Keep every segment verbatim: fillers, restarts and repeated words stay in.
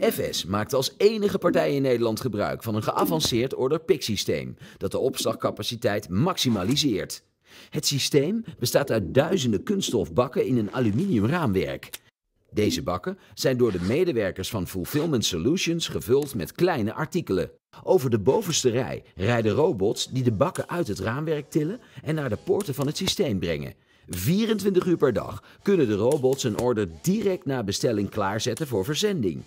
F S maakt als enige partij in Nederland gebruik van een geavanceerd order pick systeem dat de opslagcapaciteit maximaliseert. Het systeem bestaat uit duizenden kunststofbakken in een aluminium raamwerk. Deze bakken zijn door de medewerkers van Fulfillment Solutions gevuld met kleine artikelen. Over de bovenste rij rijden robots die de bakken uit het raamwerk tillen en naar de poorten van het systeem brengen. vierentwintig uur per dag kunnen de robots een order direct na bestelling klaarzetten voor verzending.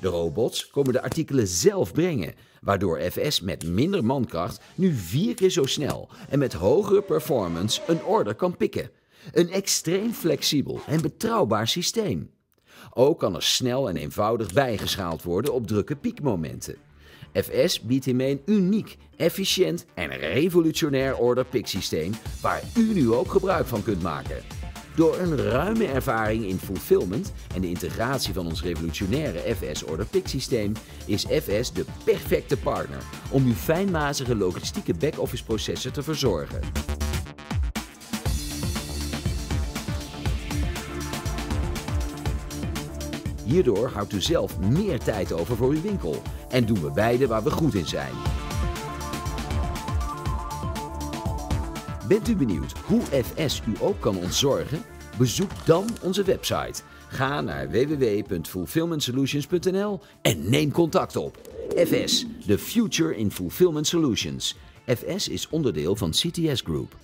De robots komen de artikelen zelf brengen, waardoor F S met minder mankracht nu vier keer zo snel en met hogere performance een order kan pikken. Een extreem flexibel en betrouwbaar systeem. Ook kan er snel en eenvoudig bijgeschaald worden op drukke piekmomenten. F S biedt hiermee een uniek, efficiënt en revolutionair order pick systeem waar u nu ook gebruik van kunt maken. Door een ruime ervaring in fulfillment en de integratie van ons revolutionaire F S Order Pick systeem is F S de perfecte partner om uw fijnmazige logistieke back-office processen te verzorgen. Hierdoor houdt u zelf meer tijd over voor uw winkel en doen we beide waar we goed in zijn. Bent u benieuwd hoe F S u ook kan ontzorgen? Bezoek dan onze website. Ga naar w w w punt fulfillment solutions punt n l en neem contact op. F S, the future in fulfillment solutions. F S is onderdeel van C T S Group.